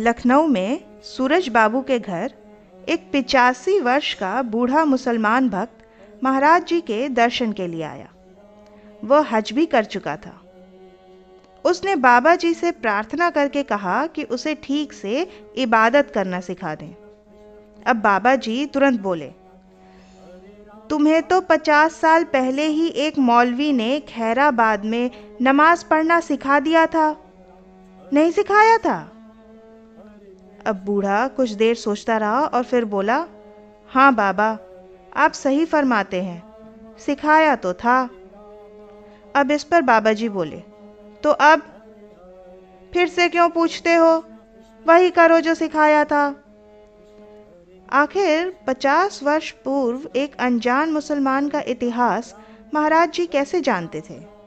लखनऊ में सूरज बाबू के घर एक 85 वर्ष का बूढ़ा मुसलमान भक्त महाराज जी के दर्शन के लिए आया। वह हज भी कर चुका था। उसने बाबा जी से प्रार्थना करके कहा कि उसे ठीक से इबादत करना सिखा दें। अब बाबा जी तुरंत बोले, तुम्हें तो 50 साल पहले ही एक मौलवी ने खैराबाद में नमाज पढ़ना सिखा दिया था, नहीं सिखाया था? अब बूढ़ा कुछ देर सोचता रहा और फिर बोला, हाँ बाबा, आप सही फरमाते हैं, सिखाया तो था। अब इस पर बाबा जी बोले, तो अब फिर से क्यों पूछते हो? वही करो जो सिखाया था। आखिर 50 वर्ष पूर्व एक अनजान मुसलमान का इतिहास महाराज जी कैसे जानते थे?